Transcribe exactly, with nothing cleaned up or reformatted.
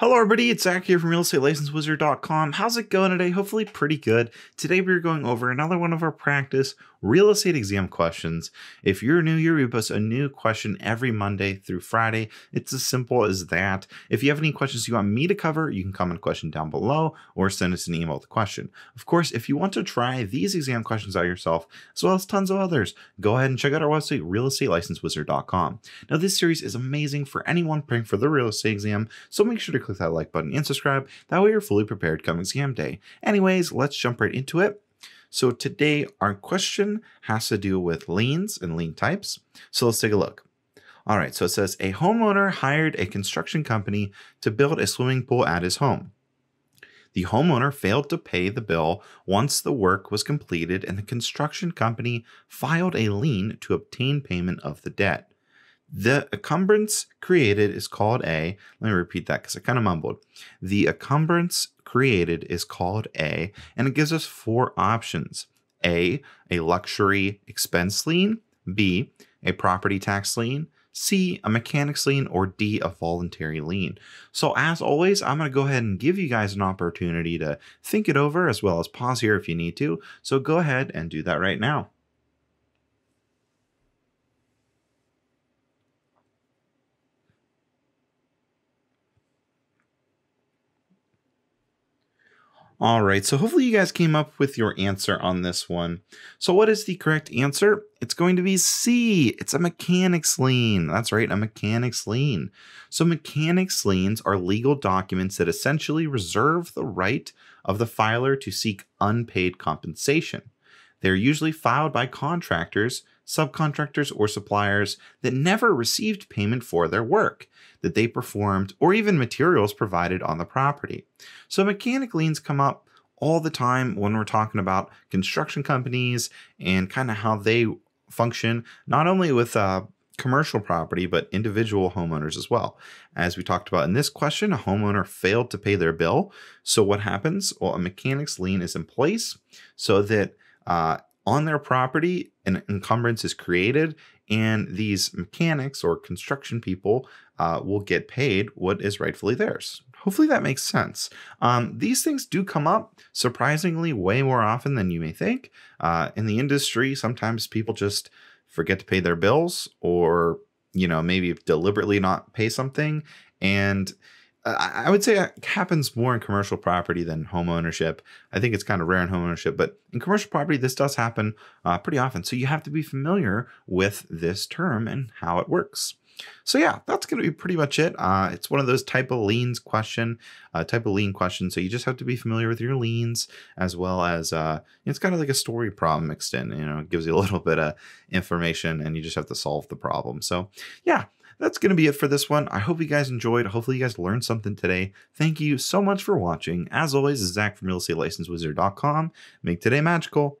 Hello everybody, it's Zach here from real estate license wizard dot com. How's it going today? Hopefully pretty good. Today we're going over another one of our practice real estate exam questions. If you're new here, we post a new question every Monday through Friday. It's as simple as that. If you have any questions you want me to cover, you can comment a question down below or send us an email with a question. Of course, if you want to try these exam questions out yourself, as well as tons of others, go ahead and check out our website, real estate license wizard dot com. Now this series is amazing for anyone preparing for the real estate exam, so make sure to click Click that like button and subscribe. That way you're fully prepared come exam day. Anyways, let's jump right into it. So today our question has to do with liens and lien types. So let's take a look. All right, so it says a homeowner hired a construction company to build a swimming pool at his home. The homeowner failed to pay the bill once the work was completed and the construction company filed a lien to obtain payment of the debt. The encumbrance created is called a, let me repeat that because I kind of mumbled. The encumbrance created is called a, and it gives us four options. A, a luxury expense lien. B, a property tax lien. C, a mechanics lien, or D, a voluntary lien. So as always, I'm going to go ahead and give you guys an opportunity to think it over as well as pause here if you need to. So go ahead and do that right now. All right, so hopefully you guys came up with your answer on this one. So what is the correct answer? It's going to be C. It's a mechanics lien. That's right, a mechanics lien. So mechanics liens are legal documents that essentially reserve the right of the filer to seek unpaid compensation. They're usually filed by contractors, subcontractors, or suppliers that never received payment for their work that they performed or even materials provided on the property. So mechanic liens come up all the time when we're talking about construction companies and kind of how they function, not only with uh, commercial property, but individual homeowners as well. As we talked about in this question, a homeowner failed to pay their bill. So what happens? Well, a mechanic's lien is in place so that uh, on their property, an encumbrance is created and these mechanics or construction people uh, will get paid what is rightfully theirs. Hopefully that makes sense. Um, these things do come up surprisingly way more often than you may think. Uh, in the industry, sometimes people just forget to pay their bills or, you know, maybe deliberately not pay something. And I would say it happens more in commercial property than home ownership. I think it's kind of rare in home ownership, but in commercial property, this does happen uh, pretty often. So you have to be familiar with this term and how it works. So yeah, that's going to be pretty much it. Uh, it's one of those type of liens question, uh, type of lien question. So you just have to be familiar with your liens as well as uh, it's kind of like a story problem mixed in, you know, it gives you a little bit of information and you just have to solve the problem. So yeah. That's going to be it for this one. I hope you guys enjoyed. Hopefully you guys learned something today. Thank you so much for watching. As always, this is Zach from real estate license wizard dot com. Make today magical.